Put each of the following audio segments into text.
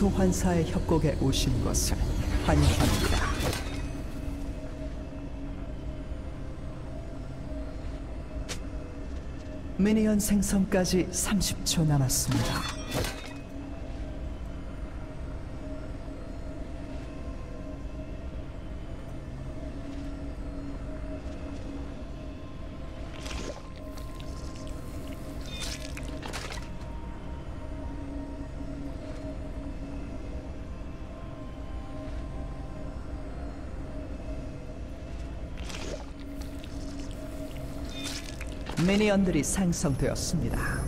소환사의 협곡에 오신 것을 환영합니다. 미니언 생성까지 30초 남았습니다. 미니언들이 생성되었습니다.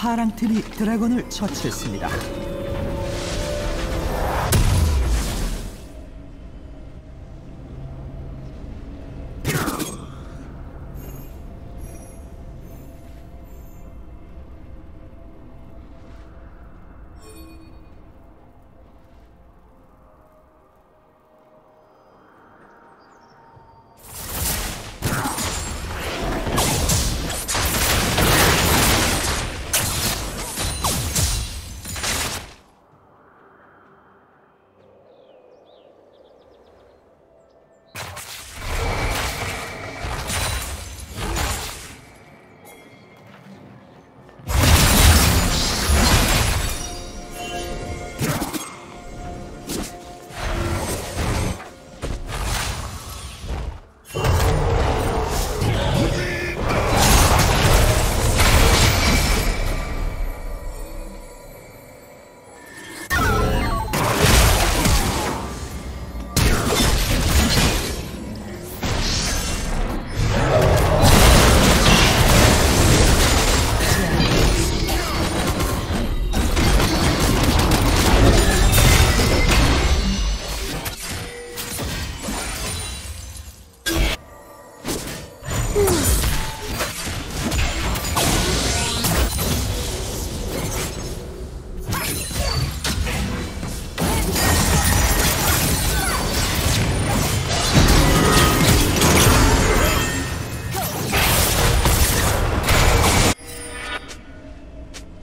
파랑팀이 드래곤을 처치했습니다.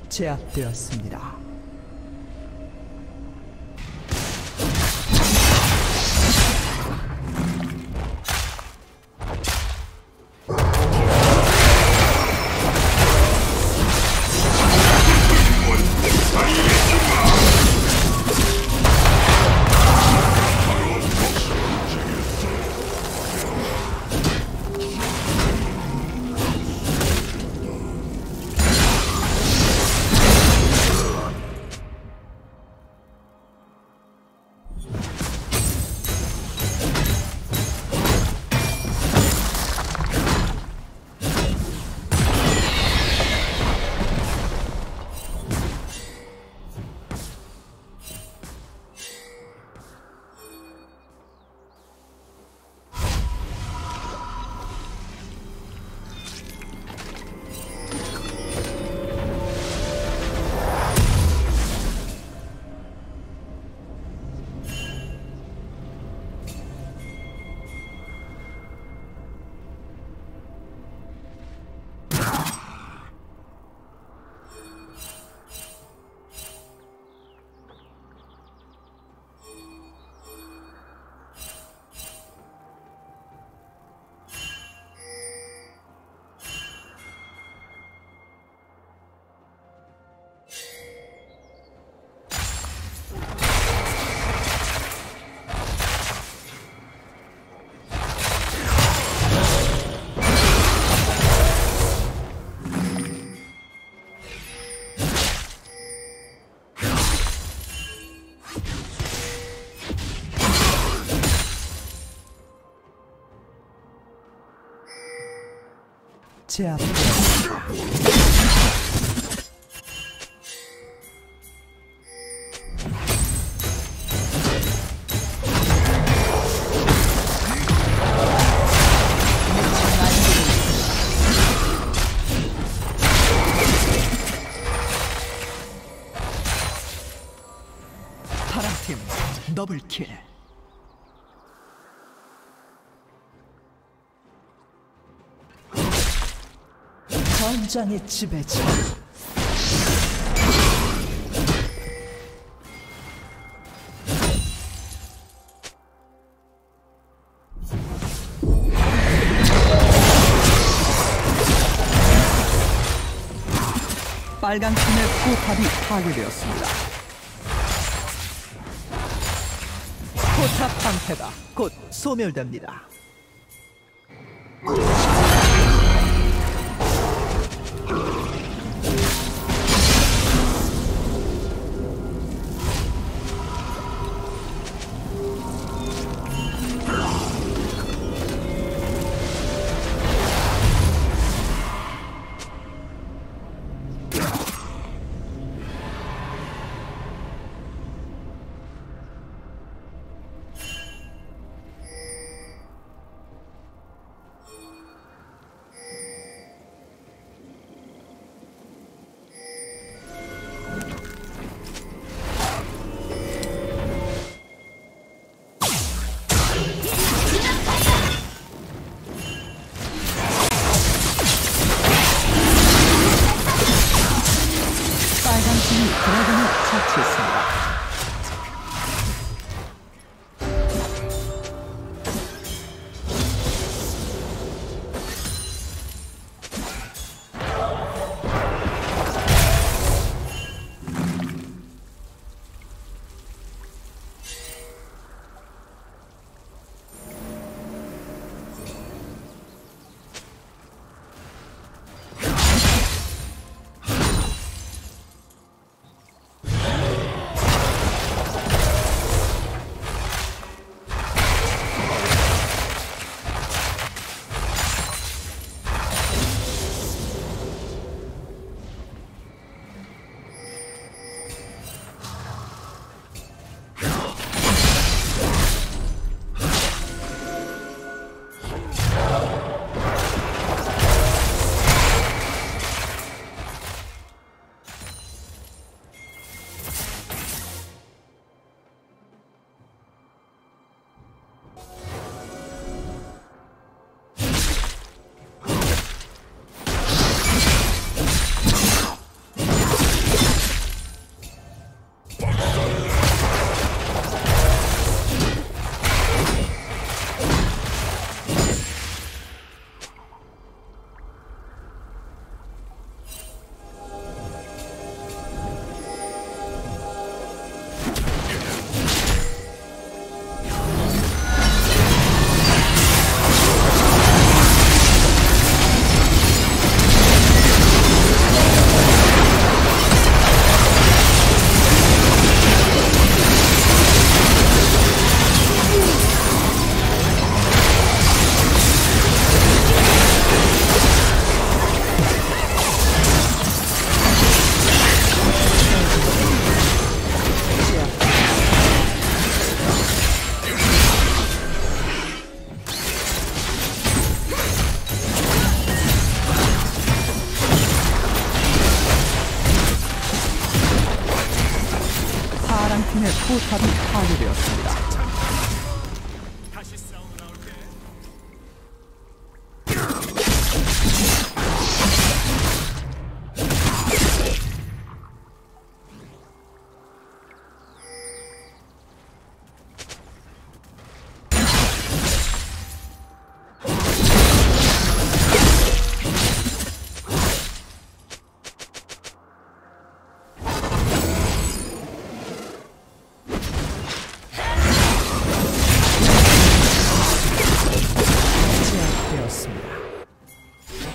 제압되었습니다. 파랑팀 더블킬. 전장의 지배자. 빨간 팀의 포탑이 파괴되었습니다. 포탑 방패가 곧 소멸됩니다. 팀의 포탑이 파괴되었습니다.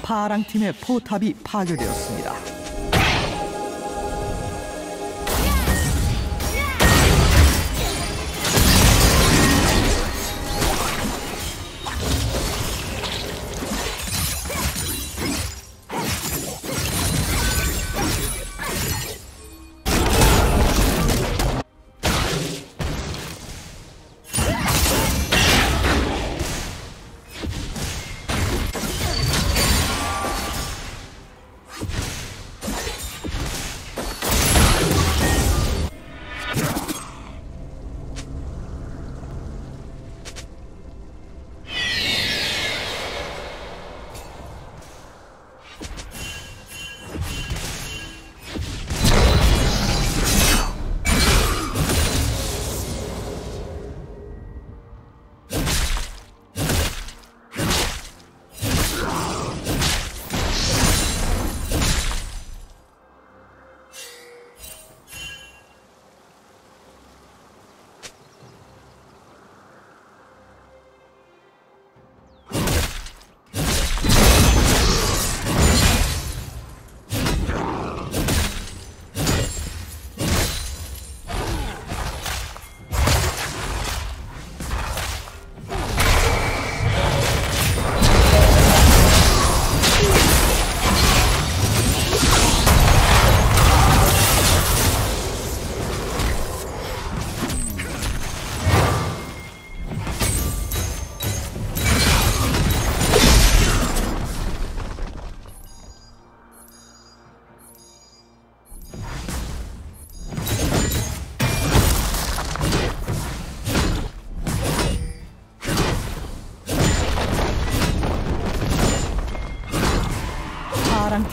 파랑팀의 포탑이 파괴되었습니다.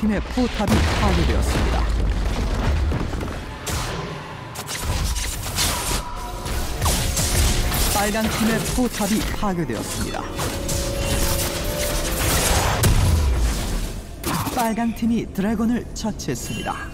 파랑팀의 포탑이 파괴되었습니다. 빨강팀의 포탑이 파괴되었습니다. 빨강팀이 드래곤을 처치했습니다.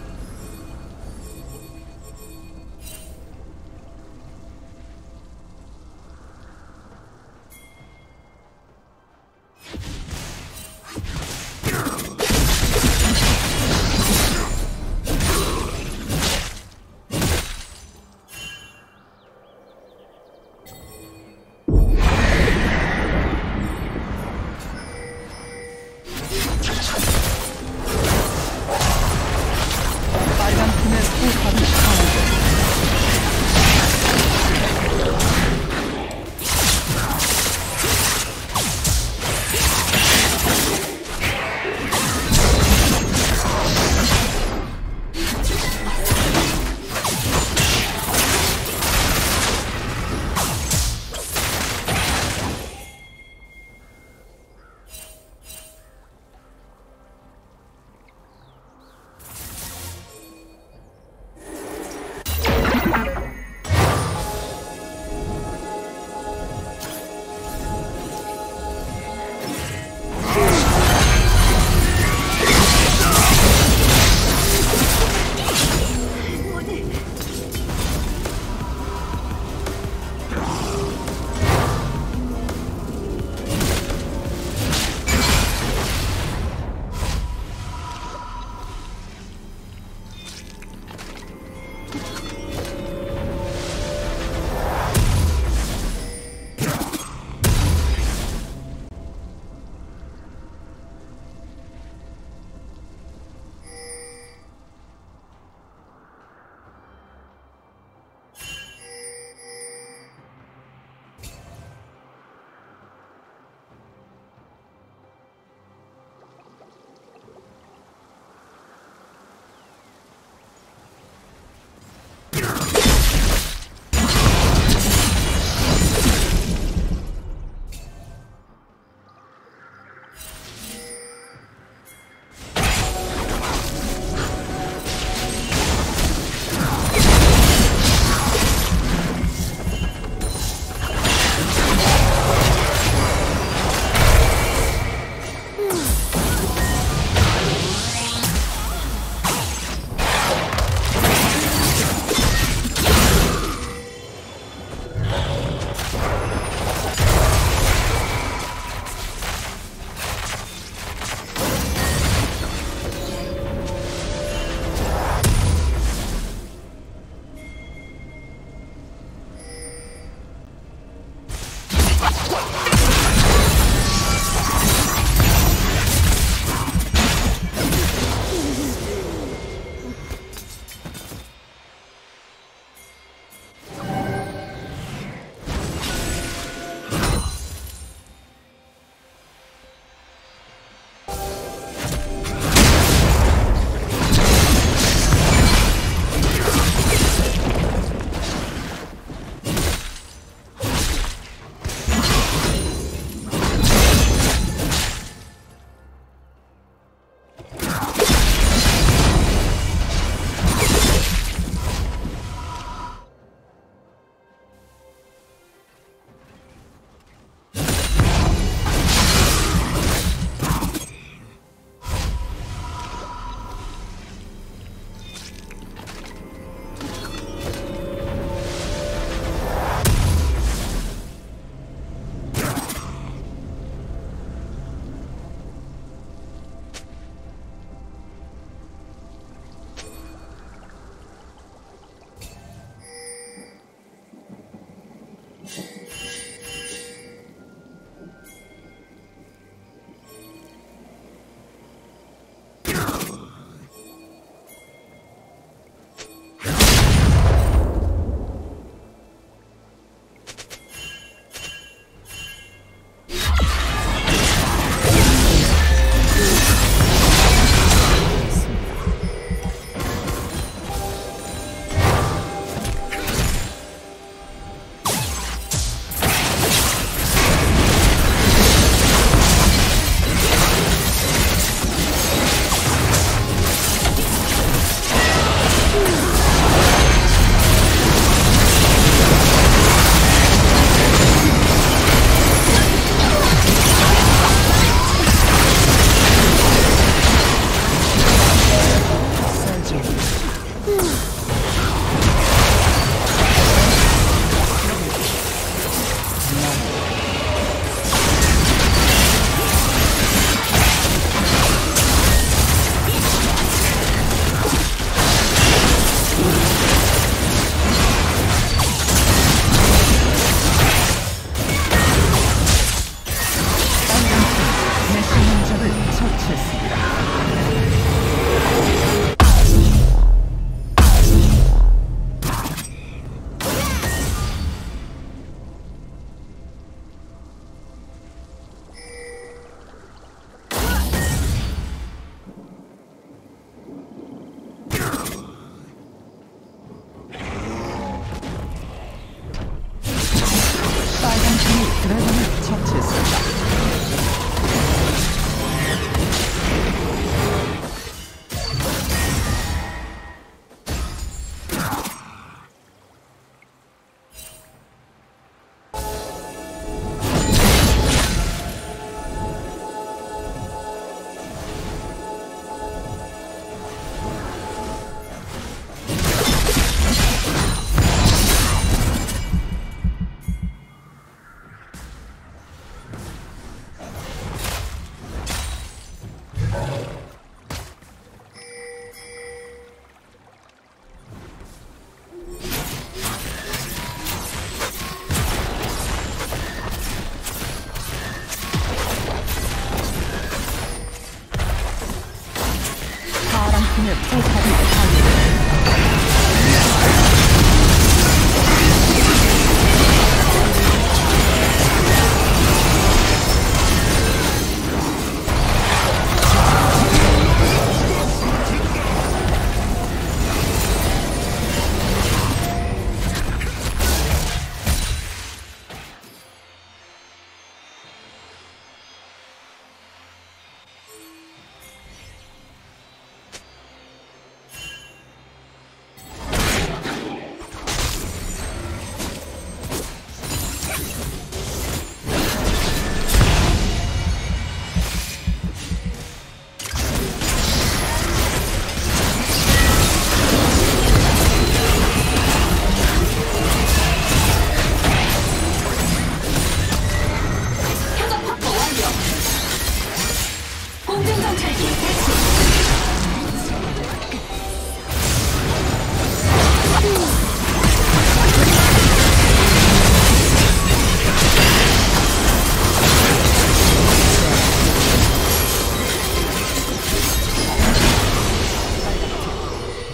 처치했습니다.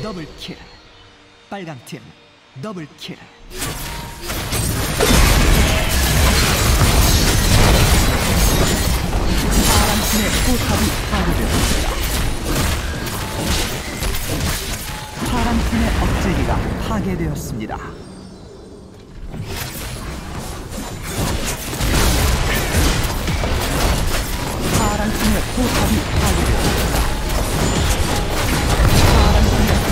더블킬. 빨강팀 더블킬. 파랑팀의 포탑이 파괴되었습니다. 파랑팀의 억제기가 파괴되었습니다.